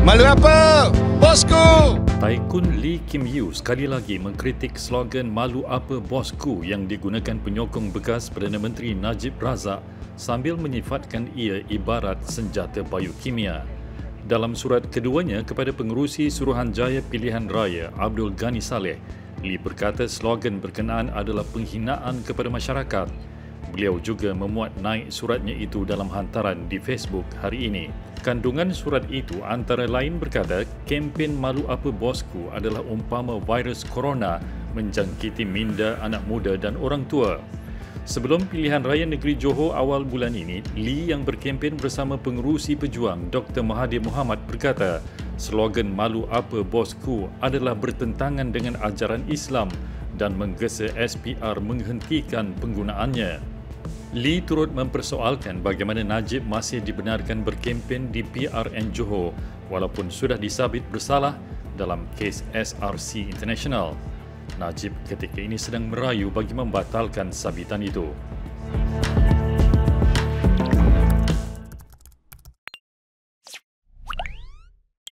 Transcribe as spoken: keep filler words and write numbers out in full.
Malu apa, bosku? Taikun Lee Kim Yew sekali lagi mengkritik slogan Malu Apa Bosku yang digunakan penyokong bekas Perdana Menteri Najib Razak sambil menyifatkan ia ibarat senjata biokimia. Dalam surat keduanya kepada pengerusi Suruhanjaya Pilihan Raya Abdul Ghani Saleh, Lee berkata slogan berkenaan adalah penghinaan kepada masyarakat. Beliau juga memuat naik suratnya itu dalam hantaran di Facebook hari ini. Kandungan surat itu antara lain berkata, "Kempen Malu Apa Bosku adalah umpama virus corona menjangkiti minda anak muda dan orang tua." Sebelum pilihan raya negeri Johor awal bulan ini, Lee yang berkempen bersama pengerusi pejuang Dr Mahathir Mohamad berkata, slogan Malu Apa Bosku adalah bertentangan dengan ajaran Islam dan menggesa S P R menghentikan penggunaannya. Lee turut mempersoalkan bagaimana Najib masih dibenarkan berkempen di P R N Johor walaupun sudah disabit bersalah dalam kes S R C International. Najib ketika ini sedang merayu bagi membatalkan sabitan itu.